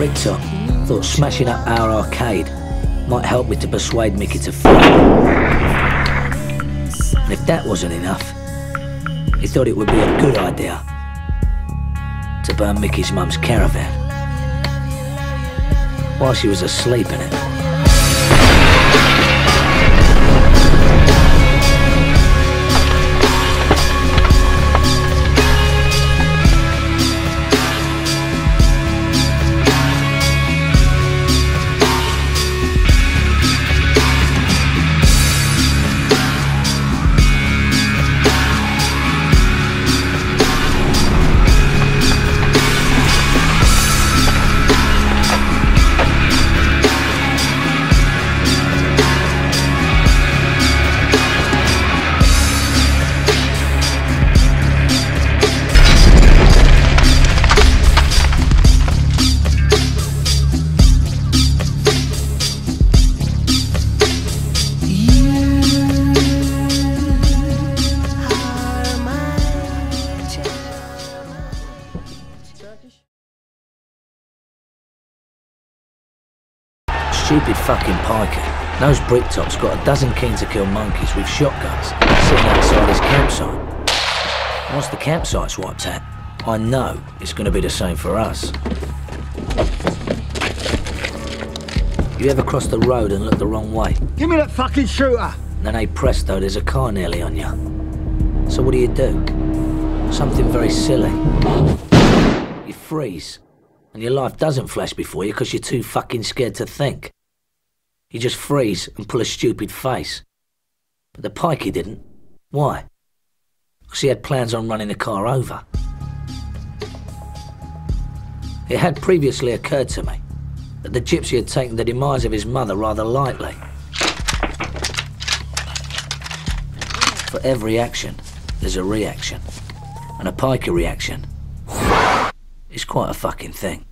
printer. Thought smashing up our arcade might help me to persuade Mickey to fight. And if that wasn't enough, he thought it would be a good idea to burn Mickey's mum's caravan while she was asleep in it. Stupid fucking Piker. Those Bricktop's got a dozen keen to kill monkeys with shotguns sitting outside his campsite. Once the campsite's wiped out, I know it's going to be the same for us. You ever cross the road and look the wrong way? Give me that fucking shooter! And then hey presto, there's a car nearly on you. So what do? Something very silly. You freeze, and your life doesn't flash before you because you're too fucking scared to think. You just freeze and pull a stupid face. But the Pikey didn't. Why? Because he had plans on running the car over. It had previously occurred to me that the gypsy had taken the demise of his mother rather lightly. For every action, there's a reaction. And a Pikey reaction is quite a fucking thing.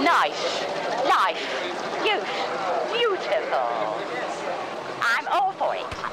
Nice, life, youth, beautiful. I'm all for it.